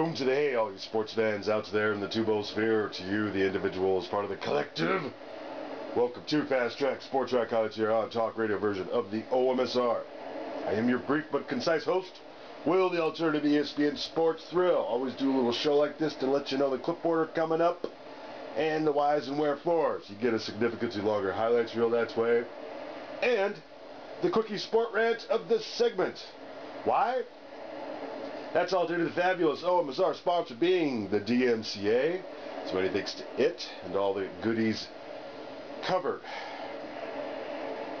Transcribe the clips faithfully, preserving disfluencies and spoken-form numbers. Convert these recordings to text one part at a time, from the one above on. Boom to the hay, all you sports fans out there in the two-bowl sphere, to you, the individual, as part of the collective. Welcome to Fast Track Sports Track College here on Talk Radio version of the O M S R. I am your brief but concise host, Will, the alternative E S P N Sports Thrill. Always do a little show like this to let you know the clipboard are coming up and the whys and wherefores. You get a significantly longer highlights reel that way. And the quickie sport rant of this segment. Why? That's all due to the fabulous O M S R sponsor being the D M C A. So many thanks to it and all the goodies covered.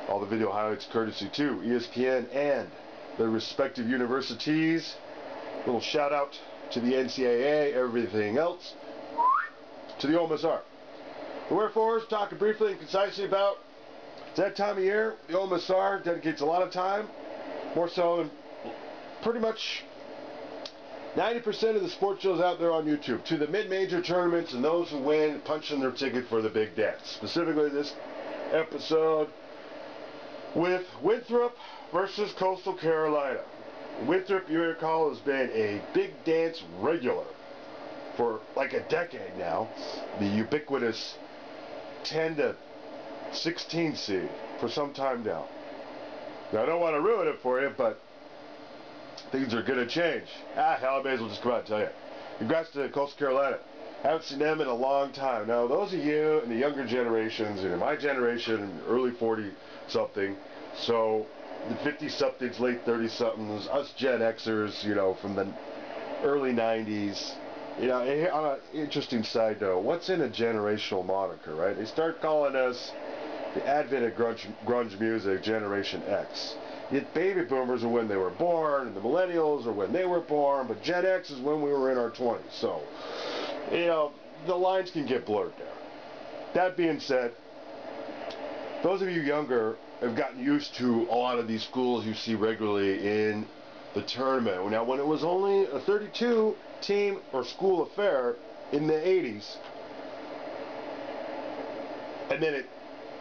All the video highlights courtesy to E S P N and their respective universities. Little shout out to the N C A A, everything else, to the O M S R. The wherefores, talking briefly and concisely about that time of year. The O M S R dedicates a lot of time, more so than pretty much ninety percent of the sports shows out there on YouTube, to the mid-major tournaments and those who win punching their ticket for the big dance. Specifically this episode with Winthrop versus Coastal Carolina. Winthrop, you recall, has been a big dance regular for like a decade now. The ubiquitous ten to sixteen seed for some time now. Now, I don't want to ruin it for you, but things are going to change. Ah, hell, I may as well just come out and tell you. Congrats to Coastal Carolina. Haven't seen them in a long time. Now, those of you in the younger generations, and in my generation, early forty-something, so the fifty-somethings, late thirty-somethings, us Gen Xers, you know, from the early nineties. You know, on an interesting side note, what's in a generational moniker, right? They start calling us the advent of grunge, grunge music, Generation X. Yet baby boomers are when they were born, and the millennials are when they were born, but Gen X is when we were in our twenties. So, you know, the lines can get blurred there. That being said, those of you younger have gotten used to a lot of these schools you see regularly in the tournament. Now, when it was only a thirty-two team or school affair in the eighties, and then it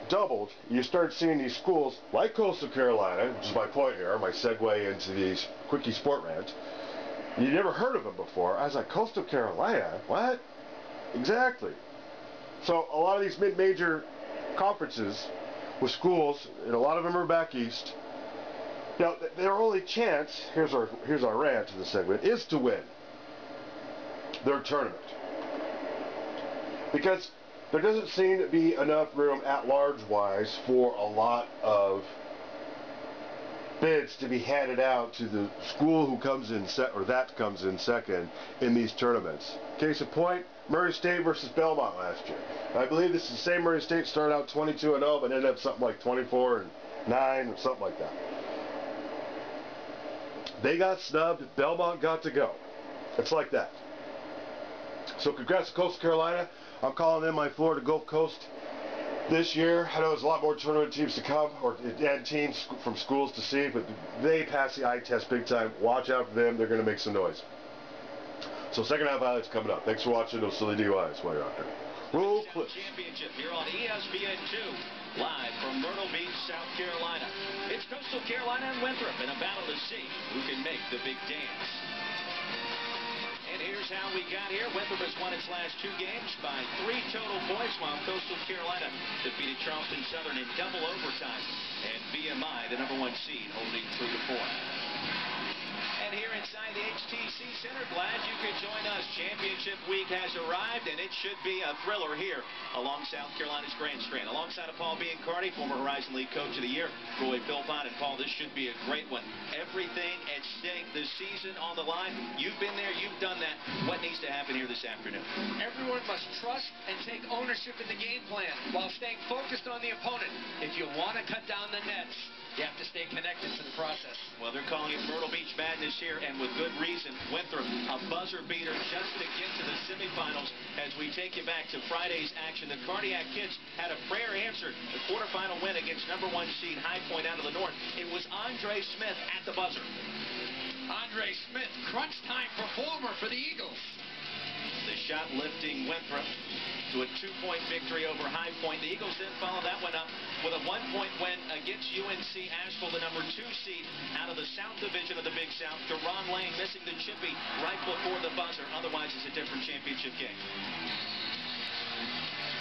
doubled, you start seeing these schools like Coastal Carolina, which is my point here, my segue into these quickie sport rants. You never heard of them before. I was like, Coastal Carolina? What? Exactly. So a lot of these mid-major conferences with schools, and a lot of them are back east. Now, their only chance, here's our, here's our rant to the segment, is to win their tournament. Because there doesn't seem to be enough room at large wise for a lot of bids to be handed out to the school who comes in se- or that comes in second in these tournaments. Case in point, Murray State versus Belmont last year. I believe this is the same Murray State started out twenty-two and oh but ended up something like twenty-four and nine or something like that. They got snubbed, Belmont got to go. It's like that. So congrats to Coastal Carolina. I'm calling in my Florida Gulf Coast this year. I know there's a lot more tournament teams to come, or and teams from schools to see, but they pass the eye test big time. Watch out for them. They're going to make some noise. So second half highlights coming up. Thanks for watching those silly D U Is while you're out there. Roll clip. Championship here on E S P N two, live from Myrtle Beach, South Carolina. It's Coastal Carolina and Winthrop in a battle to see who can make the big dance. Here's how we got here. Winthrop has won its last two games by three total points, while Coastal Carolina defeated Charleston Southern in double overtime. And B M I, the number one seed, holding true to form. And here inside the H T C Center, glad you could join us. Championship week has arrived, and it should be a thriller here along South Carolina's Grand Strand. Alongside of Paul Biancardi, former Horizon League Coach of the Year, Roy Philpott. And Paul, this should be a great one. Everything at stake this season on the line. You've been there. You've done that. What needs to happen here this afternoon? Everyone must trust and take ownership in the game plan while staying focused on the opponent. If you want to cut down the nets, you have to stay connected to the process. Well, they're calling it Myrtle Beach Madness here, and with good reason. Winthrop, a buzzer beater just to get to the semifinals as we take you back to Friday's action. The Cardiac Kids had a prayer answered. The quarterfinal win against number one seed High Point out of the north. It was Andre Smith at the buzzer. Andre Smith, crunch time performer for the Eagles. The shot lifting Winthrop. to a two-point victory over High Point. The Eagles then followed that one up with a one-point win against U N C Asheville, the number two seed out of the South Division of the Big South. Deron Lane missing the chippy right before the buzzer. Otherwise, it's a different championship game.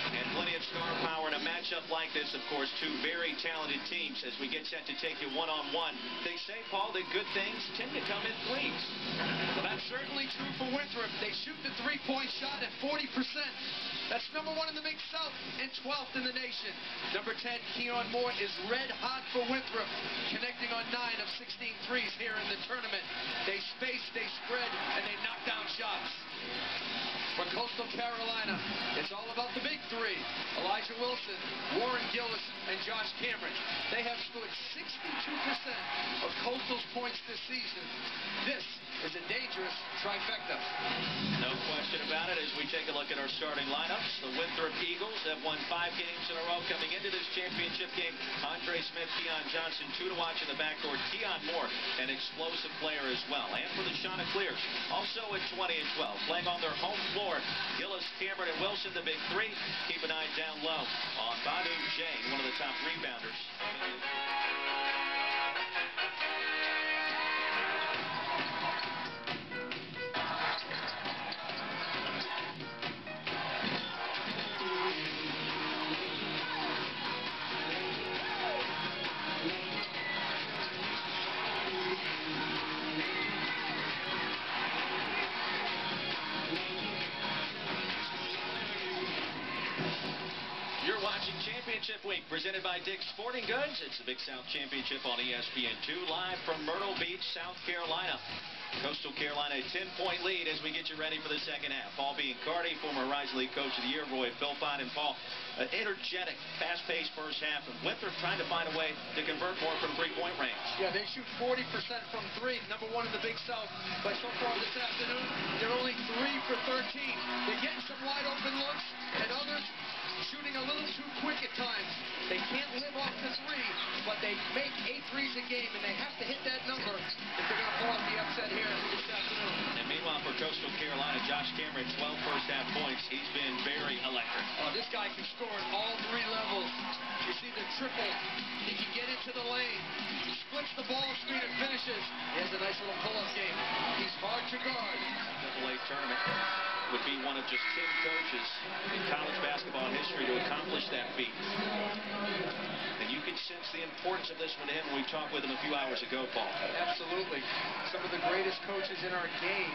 And plenty of star power in a matchup like this, of course, two very talented teams as we get set to take you one-on-one. They say, Paul, that good things tend to come in threes. Well, that's certainly true for Winthrop. They shoot the three-point shot at forty percent. That's number one in the Big South and twelfth in the nation. Number ten, Keon Moore, is red hot for Winthrop, connecting on nine of sixteen threes here in the tournament. They space, they spread, and they knock down shots. For Coastal Carolina, it's all about the big three. Elijah Wilson, Warren Gillis, and Josh Cameron. They have scored sixty-two percent of Coastal's points this season. This is a dangerous trifecta. No question about it as we take a look at our starting lineups. The Winthrop Eagles have won five games in a row coming into this championship game. Andre Smith, Dion Johnson, two to watch in the backcourt. Keon Moore, an explosive player as well. And for the Chanticleers, also at twenty and twelve, playing on their home floor. Gillis, Cameron, and Wilson, the big three. Keep an eye down low on Badu Jane, one of the top rebounders. Championship Week presented by Dick's Sporting Goods. It's the Big South Championship on E S P N two, live from Myrtle Beach, South Carolina. Coastal Carolina, a ten-point lead as we get you ready for the second half. Paul Biancardi, former Horizon League Coach of the Year, Roy Philpott, and Paul, an energetic, fast-paced first half, and Winthrop trying to find a way to convert more from three-point range. Yeah, they shoot forty percent from three, number one in the Big South, but so far this afternoon, they're only three for thirteen. They're getting some wide-open looks, and others shooting a little too quick at times. They can't live off the three, but they make eight threes a game, and they have to hit that number if they're going to pull off the upset here this afternoon. And meanwhile, for Coastal Carolina, Josh Cameron, twelve first-half points. He's been very electric. Oh, this guy can score at all three levels. You see the triple. He can get into the lane. He splits the ball screen and finishes. He has a nice little pull-up game. He's hard to guard. N C double A tournament would be one of just ten coaches in college basketball history to accomplish that feat. And you can sense the importance of this one to him when we talked with him a few hours ago, Paul. Absolutely. Some of the greatest coaches in our game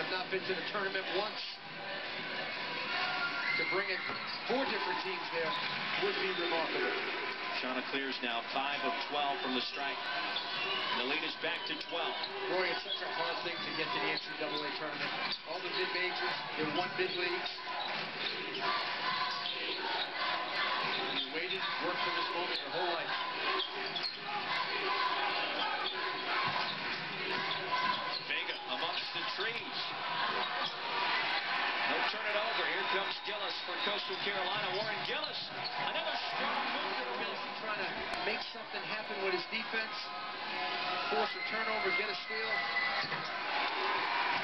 have not been to the tournament once. To bring in four different teams there would be remarkable. Chanticleers now five of twelve from the strike. The lead is back to twelve. Roy, it's such a hard thing to get to the N C double A tournament. All the mid-majors, in one mid-league. You waited, worked for this moment your whole life. Vega amongst the trees. They'll turn it over. Here comes Gillis for Coastal Carolina. Warren Gillis, another strong move. Gillis is trying to make something happen with his defense. Force a turnover, get a steal.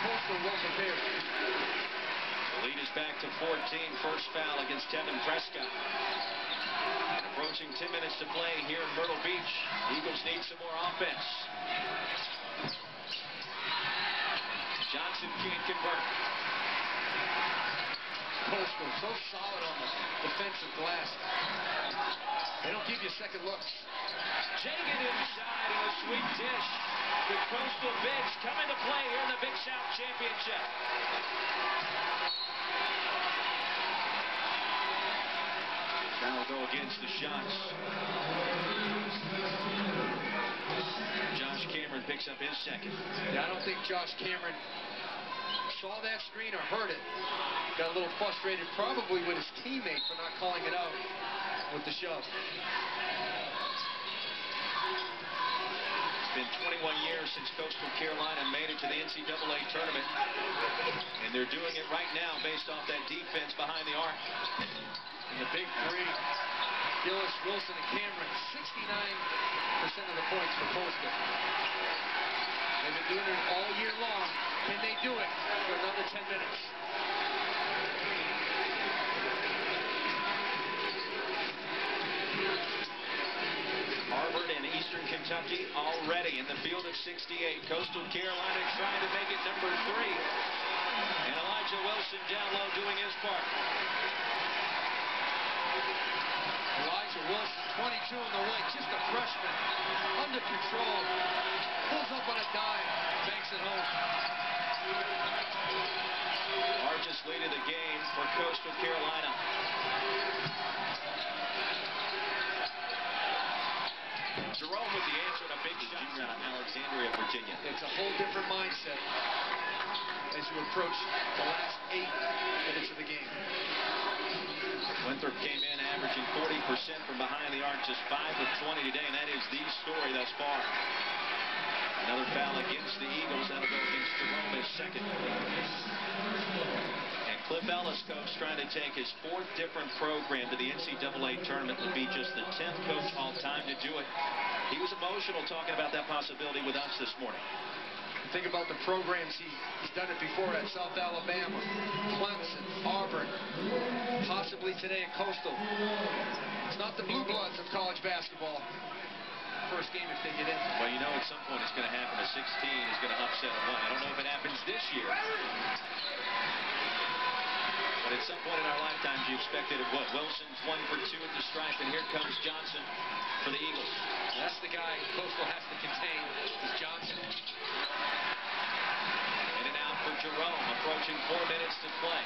Coastal well prepared. The lead is back to fourteen. First foul against Tevin Prescott. And approaching ten minutes to play here in Myrtle Beach. The Eagles need some more offense. Johnson can't convert. Coastal so solid on the defensive glass. They don't give you second looks. Jagan inside in the sweet dish. The Coastal Bigs come into play here in the Big South Championship. That'll go against the shots. Josh Cameron picks up his second. Yeah, I don't think Josh Cameron saw that screen or heard it. Got a little frustrated probably with his teammate for not calling it out with the shove. It's been twenty-one years since Coastal Carolina made it to the N C double A tournament. And they're doing it right now based off that defense behind the arc. And the big three, Gillis, Wilson, and Cameron, sixty-nine percent of the points for Coastal. They've been doing it all year long. Can they do it for another ten minutes? already in the field of sixty-eight. Coastal Carolina trying to make it number three. And Elijah Wilson down low doing his part. Elijah Wilson, twenty-two in the weight, just a freshman, under control. Pulls up on a dime, takes it home. Largest lead of the game for Coastal Carolina. Jerome with the answer and a big shot out of Alexandria, Virginia. It's a whole different mindset as you approach the last eight minutes of the game. Winthrop came in averaging forty percent from behind the arc, just five of twenty today, and that is the story thus far. Another foul against the Eagles. That'll go against Jerome, his second. And Cliff Elliscope's trying to take his fourth different program to the N C double A tournament. Will be just the tenth coach all time to do it. He was emotional talking about that possibility with us this morning. Think about the programs he, he's done it before at South Alabama, Clemson, Auburn, possibly today at Coastal. It's not the blue bloods of college basketball. First game if they get in. Well, you know at some point it's going to happen. A sixteen is going to upset a one. I don't know if it happens this year. But at some point in our lifetimes you expected it would. Wilson's one for two at the stripe, and here comes Johnson for the Eagles. That's the guy Coastal has to contain, is Johnson. In and out for Jerome, approaching four minutes to play.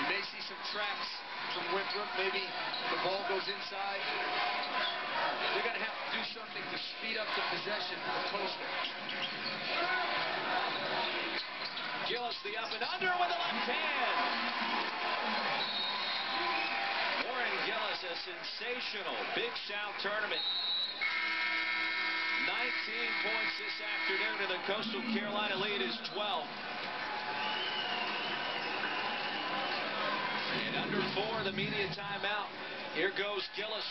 You may see some traps from Winthrop. Maybe the ball goes inside. They're going to have to do something to speed up the possession for the Coastal. Gillis the up and under with a left hand. Warren Gillis, a sensational Big South tournament. nineteen points this afternoon, and the Coastal Carolina lead is twelve. And under four, the media timeout. Here goes Gillis.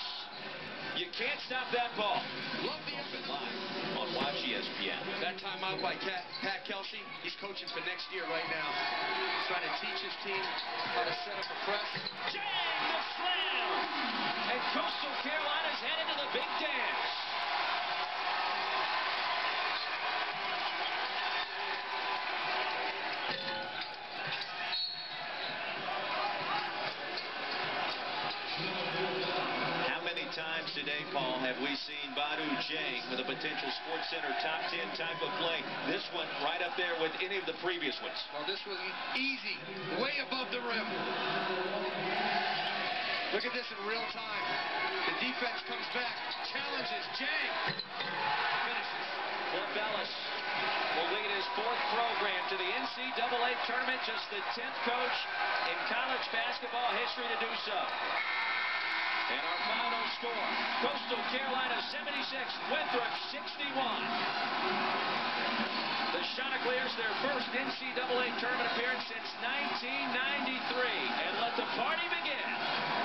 You can't stop that ball. Love the open line on Watch E S P N. That timeout by Pat Kelsey. He's coaching for next year right now. He's trying to teach his team how to set up a press. Jang, the slam! And Coastal Carolina's headed to the big dance. Times today, Paul, have we seen Badu Jang with a potential Sports Center top ten type of play? This one right up there with any of the previous ones. Well, this was easy, way above the rim. Look at this in real time. The defense comes back, challenges Jang. Finishes. Cliff Ellis will lead his fourth program to the N C double A tournament, just the tenth coach in college basketball history to do so. And our final score, Coastal Carolina seventy-six, Winthrop sixty-one. The Chanticleers, their first N C double A tournament appearance since nineteen ninety-three. And let the party begin.